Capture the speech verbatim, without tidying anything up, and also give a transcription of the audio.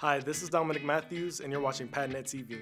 Hi, this is Dominic Matthews, and you're watching PADNET T V.